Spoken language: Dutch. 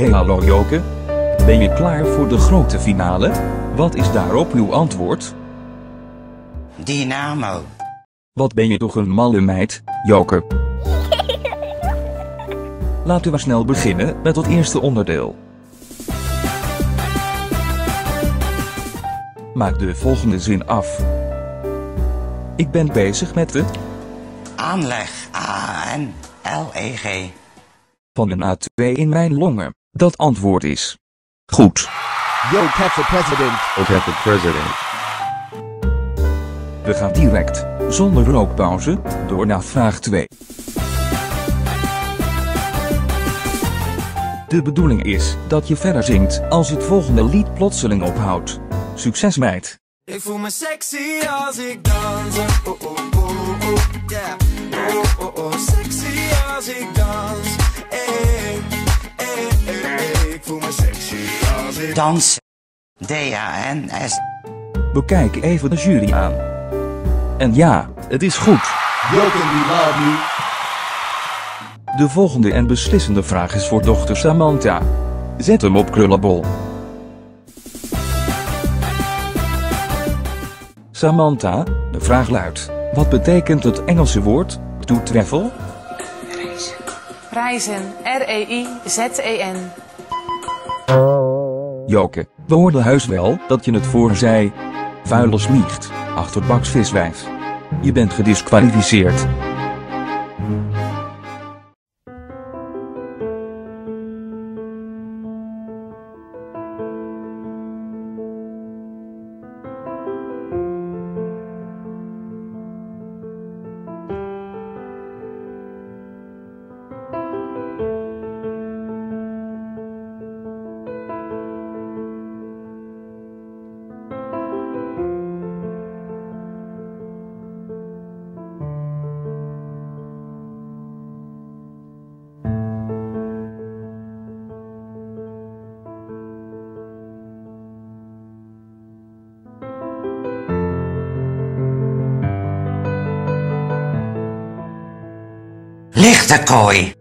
Hey hallo Joke, ben je klaar voor de grote finale? Wat is daarop uw antwoord? Dynamo. Wat ben je toch een malle meid, Joke. Laten we snel beginnen met het eerste onderdeel. Maak de volgende zin af. Ik ben bezig met de aanleg ANLEG van een A2 in mijn longen. Dat antwoord is goed. Joke heeft de president. Joke heeft de president. We gaan direct, zonder rookpauze, door naar vraag 2. De bedoeling is dat je verder zingt als het volgende lied plotseling ophoudt. Succes meid! Ik voel me sexy als ik dans. Oh oh oh oh, yeah. Oh oh oh, sexy als ik dans. Hey, hey, hey, hey. Ik voel me sexy als ik dans. D-A-N-S. Bekijk even de jury aan. En ja, het is goed. Joke, we love you. De volgende en beslissende vraag is voor dochter Samantha. Zet hem op krullenbol. Samantha, de vraag luidt, wat betekent het Engelse woord to travel? Reizen, R-E-I-Z-E-N. Joke, we hoorden heus wel dat je het voor zei. Vuile smiegt, achterbaks viswijf. Je bent gediskwalificeerd. Lichterkooi.